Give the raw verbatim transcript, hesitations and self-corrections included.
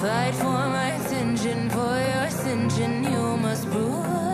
Fight for my attention, for your ascension, you must prove.